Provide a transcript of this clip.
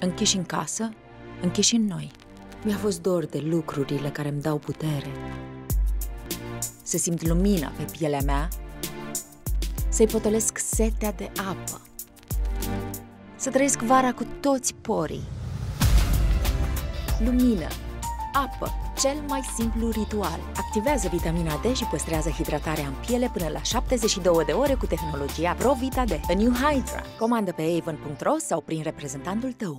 închiși în casă, închiși în noi. Mi-a fost dor de lucrurile care îmi dau putere. Să simt lumina pe pielea mea, să-i potolesc setea de apă, să trăiesc vara cu toți porii. Lumină, apă, cel mai simplu ritual. Activează vitamina D și păstrează hidratarea în piele până la 72 de ore cu tehnologia ProVitaD. A New Hydra. Comandă pe avon.ro sau prin reprezentantul tău.